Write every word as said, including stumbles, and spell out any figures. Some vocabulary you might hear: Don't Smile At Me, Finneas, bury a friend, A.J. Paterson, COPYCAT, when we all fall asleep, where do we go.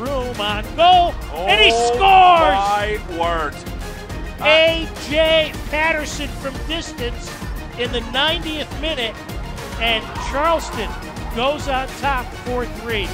room on goal, oh, and he scores! My word. Uh, A J. Paterson from distance in the ninetieth minute, and Charleston goes on top four three.